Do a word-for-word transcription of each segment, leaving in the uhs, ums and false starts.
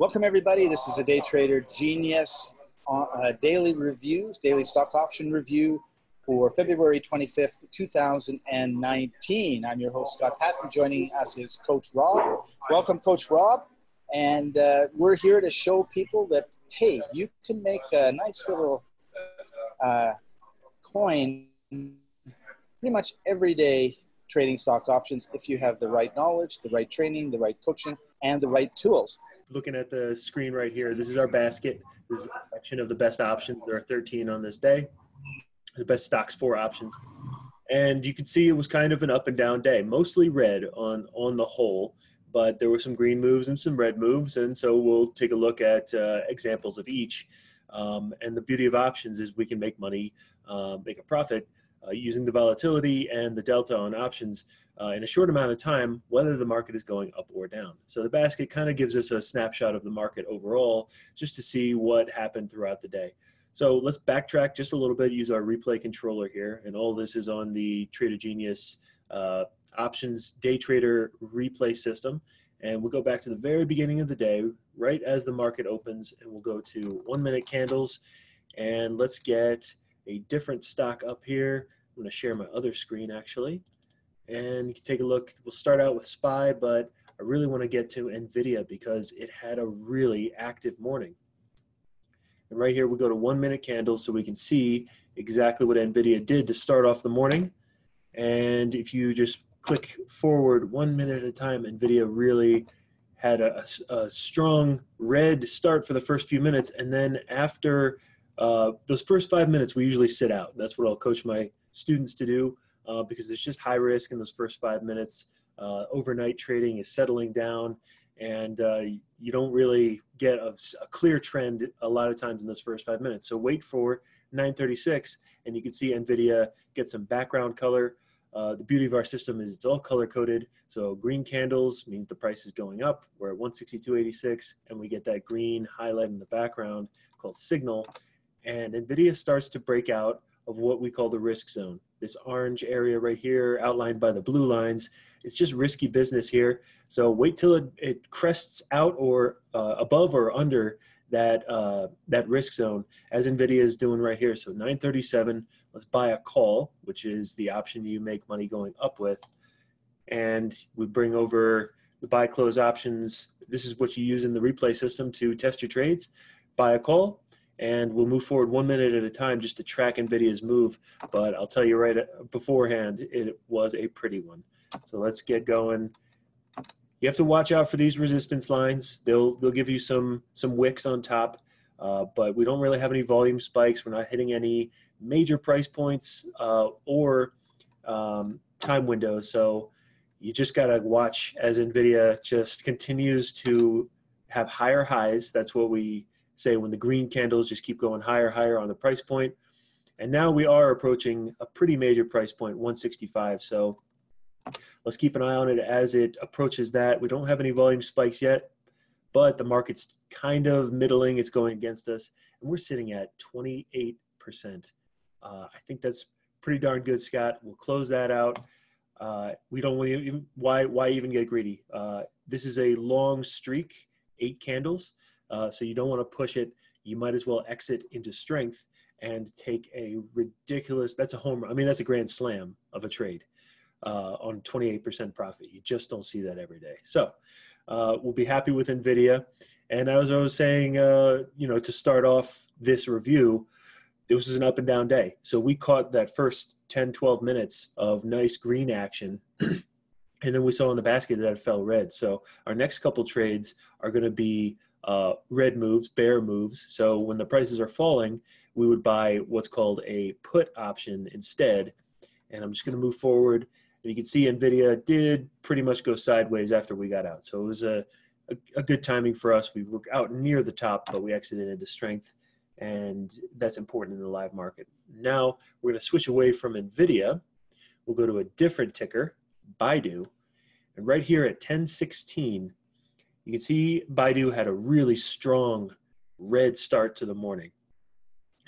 Welcome everybody. This is a Day Trader Genius uh, daily review, daily stock option review for February twenty-fifth, two thousand nineteen. I'm your host, Scott Patton. Joining us is Coach Rob. Welcome, Coach Rob. And uh, we're here to show people that, hey, you can make a nice little uh, coin pretty much every day trading stock options if you have the right knowledge, the right training, the right coaching, and the right tools. Looking at the screen right here, this is our basket. This is a section of the best options. There are thirteen on this day, the best stocks for options. And you can see it was kind of an up and down day, mostly red on, on the whole, but there were some green moves and some red moves. And so we'll take a look at uh, examples of each. Um, and the beauty of options is we can make money, uh, make a profit uh, using the volatility and the delta on options uh, in a short amount of time, whether the market is going up or down. So the basket kind of gives us a snapshot of the market overall, just to see what happened throughout the day. So let's backtrack just a little bit, use our replay controller here. And all this is on the Trader Genius uh, options day trader replay system. And we'll go back to the very beginning of the day, right as the market opens, and we'll go to one minute candles. And let's get a different stock up here. I'm gonna share my other screen actually. And you can take a look, we'll start out with S P Y, but I really wanna get to NVIDIA because it had a really active morning. And right here, we go to one minute candles so we can see exactly what NVIDIA did to start off the morning. And if you just click forward one minute at a time, NVIDIA really had a, a strong red start for the first few minutes. And then after uh, those first five minutes, we usually sit out. That's what I'll coach my students to do uh, because it's just high risk in those first five minutes. Uh, overnight trading is settling down, and uh, you don't really get a, a clear trend a lot of times in those first five minutes. So wait for nine thirty-six, and you can see NVIDIA get some background color. Uh, the beauty of our system is it's all color-coded. So green candles means the price is going up. We're at one sixty-two eighty-six, and we get that green highlight in the background called signal. And NVIDIA starts to break out of what we call the risk zone. This orange area right here, outlined by the blue lines, it's just risky business here. So wait till it, it crests out or uh, above or under that, uh, that risk zone, as NVIDIA is doing right here. So nine thirty-seven. Let's buy a call, which is the option you make money going up with. And we bring over the buy close options. This is what you use in the replay system to test your trades. Buy a call, and we'll move forward one minute at a time just to track NVIDIA's move. But I'll tell you right beforehand, it was a pretty one. So let's get going. You have to watch out for these resistance lines. They'll, they'll give you some, some wicks on top, uh, but we don't really have any volume spikes. We're not hitting any major price points uh, or um, time windows. So you just gotta watch as NVIDIA just continues to have higher highs. That's what we say when the green candles just keep going higher, higher on the price point. And now we are approaching a pretty major price point, one sixty-five. So let's keep an eye on it as it approaches that. We don't have any volume spikes yet, but the market's kind of middling. It's going against us, and we're sitting at twenty-eight percent. Uh, I think that's pretty darn good, Scott. We'll close that out. Uh, we don't want to even, why, why even get greedy? Uh, this is a long streak, eight candles. Uh, so you don't want to push it. You might as well exit into strength and take a ridiculous, that's a home run. I mean, that's a grand slam of a trade uh, on twenty-eight percent profit. You just don't see that every day. So uh, we'll be happy with NVIDIA. And as I was saying, uh, you know, to start off this review, this was an up and down day. So we caught that first ten, twelve minutes of nice green action. And then we saw in the basket that it fell red. So our next couple trades are going to be uh, red moves, bear moves. So when the prices are falling, we would buy what's called a put option instead. And I'm just going to move forward. And you can see NVIDIA did pretty much go sideways after we got out. So it was a, a, a good timing for us. We were out near the top, but we exited into strength. And that's important in the live market. Now we're going to switch away from NVIDIA. We'll go to a different ticker, Baidu. And right here at ten sixteen, you can see Baidu had a really strong red start to the morning.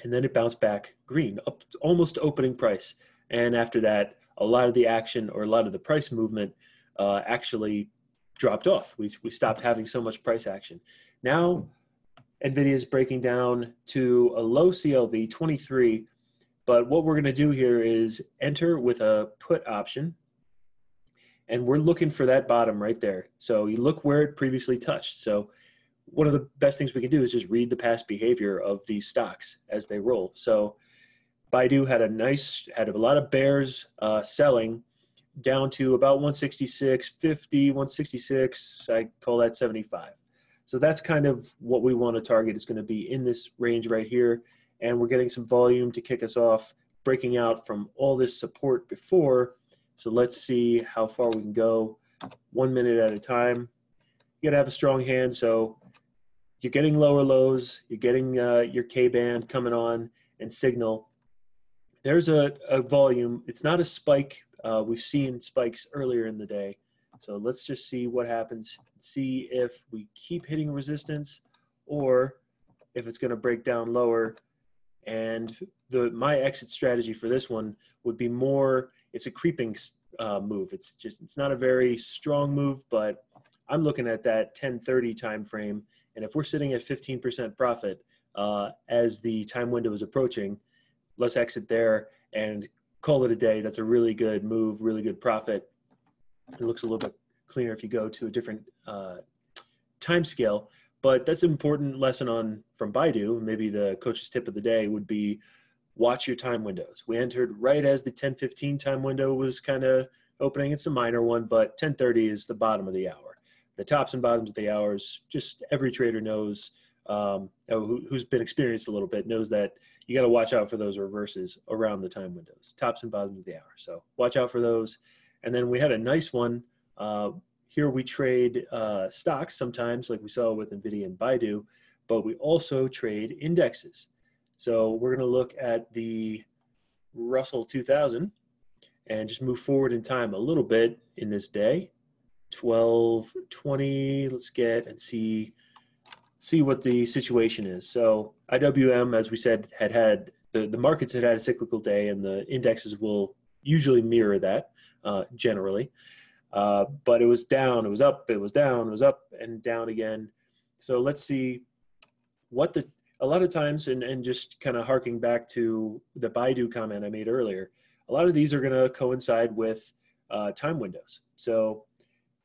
And then it bounced back green, up to almost opening price. And after that, a lot of the action or a lot of the price movement uh, actually dropped off. We, we stopped having so much price action. Now, NVIDIA is breaking down to a low C L V, twenty-three, but what we're gonna do here is enter with a put option, and we're looking for that bottom right there. So you look where it previously touched. So one of the best things we can do is just read the past behavior of these stocks as they roll. So Baidu had a nice, had a lot of bears uh, selling down to about one sixty-six fifty, one sixty-six, I call that seventy-five. So that's kind of what we want to target. It's going to be in this range right here. And we're getting some volume to kick us off, breaking out from all this support before. So let's see how far we can go, one minute at a time. You got to have a strong hand. So you're getting lower lows, you're getting uh, your K band coming on and signal. There's a, a volume. It's not a spike. Uh, we've seen spikes earlier in the day. So let's just see what happens, see if we keep hitting resistance or if it's going to break down lower. And the my exit strategy for this one would be more, it's a creeping uh, move. It's just, it's not a very strong move, but I'm looking at that ten thirty time frame. And if we're sitting at fifteen percent profit uh, as the time window is approaching, let's exit there and call it a day. That's a really good move, really good profit. It looks a little bit cleaner if you go to a different uh, time scale, but that's an important lesson on from Baidu. Maybe the coach's tip of the day would be watch your time windows. We entered right as the ten fifteen time window was kind of opening. It's a minor one, but ten thirty is the bottom of the hour. The tops and bottoms of the hours, just every trader knows, um, who, who's been experienced a little bit, knows that you got to watch out for those reverses around the time windows, tops and bottoms of the hour. So watch out for those. And then we had a nice one. Uh, here we trade uh, stocks sometimes, like we saw with NVIDIA and Baidu, but we also trade indexes. So we're going to look at the Russell two thousand and just move forward in time a little bit in this day. twelve twenty, let's get and see, see what the situation is. So I W M, as we said, had had, the, the markets had had a cyclical day, and the indexes will usually mirror that. Uh, generally, uh, but it was down, it was up, it was down, it was up and down again. So let's see what the, a lot of times, and, and just kind of harking back to the Baidu comment I made earlier, a lot of these are going to coincide with uh, time windows. So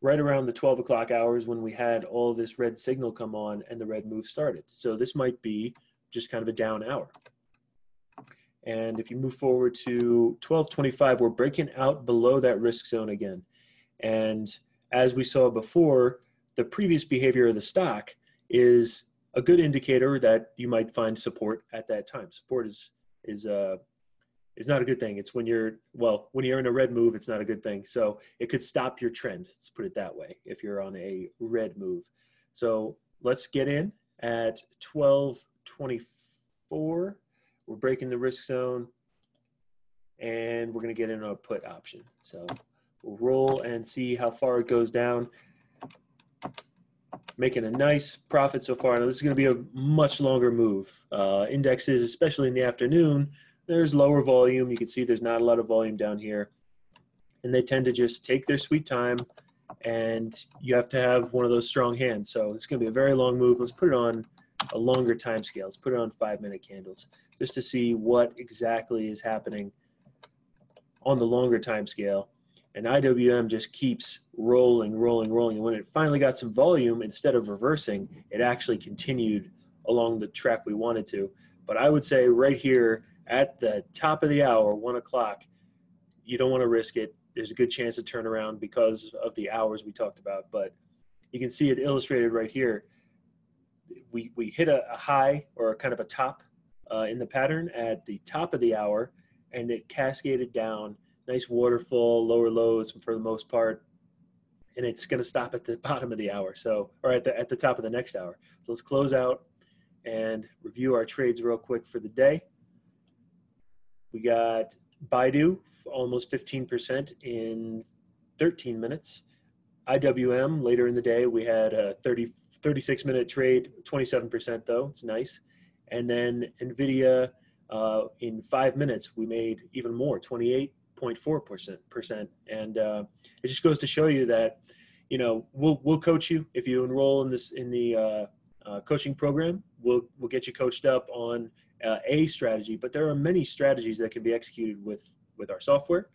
right around the twelve o'clock hours when we had all this red signal come on and the red move started. So this might be just kind of a down hour. And if you move forward to twelve twenty-five, we're breaking out below that risk zone again. And as we saw before, the previous behavior of the stock is a good indicator that you might find support at that time. Support is is uh, is not a good thing. It's when you're, well, when you're in a red move, it's not a good thing. So it could stop your trend, let's put it that way, if you're on a red move. So let's get in at twelve twenty-four. We're breaking the risk zone, and we're going to get in a put option. So we'll roll and see how far it goes down. Making a nice profit so far. Now, this is going to be a much longer move. Uh, indexes, especially in the afternoon, there's lower volume. You can see there's not a lot of volume down here. And they tend to just take their sweet time, and you have to have one of those strong hands. So it's going to be a very long move. Let's put it on a longer time scale. Let's put it on five-minute candles, just to see what exactly is happening on the longer time scale. And I W M just keeps rolling, rolling, rolling. And when it finally got some volume, instead of reversing, it actually continued along the track we wanted to. But I would say right here at the top of the hour, one o'clock, you don't want to risk it. There's a good chance of turnaround because of the hours we talked about. But you can see it illustrated right here. We, we hit a, a high or a kind of a top Uh, in the pattern at the top of the hour, and it cascaded down. Nice waterfall, lower lows for the most part, and it's going to stop at the bottom of the hour, so or at the at the top of the next hour. So let's close out and review our trades real quick for the day. We got Baidu almost fifteen percent in thirteen minutes. I W M later in the day we had a thirty, thirty-six minute trade, twenty-seven percent though. It's nice. And then NVIDIA, uh, in five minutes, we made even more, twenty-eight point four percent. And uh, it just goes to show you that, you know, we'll, we'll coach you if you enroll in this in the uh, uh, coaching program. We'll, we'll get you coached up on uh, a strategy, but there are many strategies that can be executed with, with our software.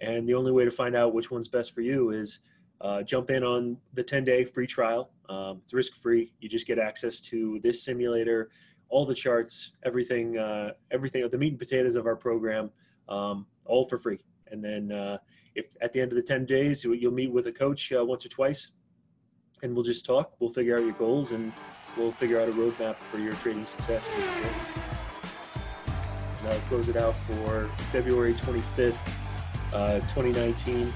And the only way to find out which one's best for you is uh, jump in on the ten day free trial. Um, it's risk-free. You just get access to this simulator, all the charts, everything, uh, everything, the meat and potatoes of our program, um, all for free. And then uh, if at the end of the ten days, you'll meet with a coach uh, once or twice, and we'll just talk. We'll figure out your goals, and we'll figure out a roadmap for your trading success. And I'll close it out for February twenty-fifth, uh, twenty nineteen.